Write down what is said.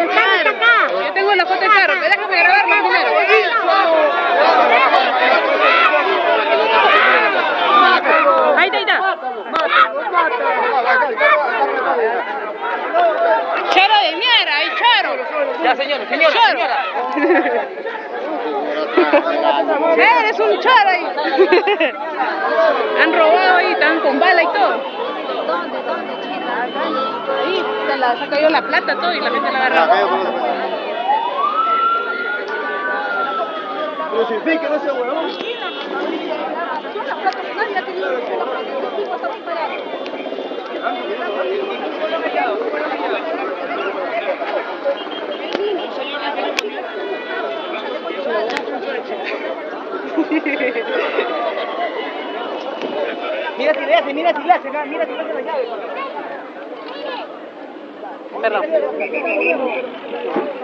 ¡El carro está acá! Yo tengo la foto del carro, déjame grabar más primero. Ahí está, ahí está. ¡Choro de mierda! ¡Ahí choro! Ya, señora, señora. ¡Choro! ¡Eres un choro ahí! Han robado ahí, están con bala y todo. ¿Dónde, ahí se ha caído la plata todo y la gente la agarra. Crucifique, no sea huevón. Mira si le hace, mira si le hace la llave. Perdón.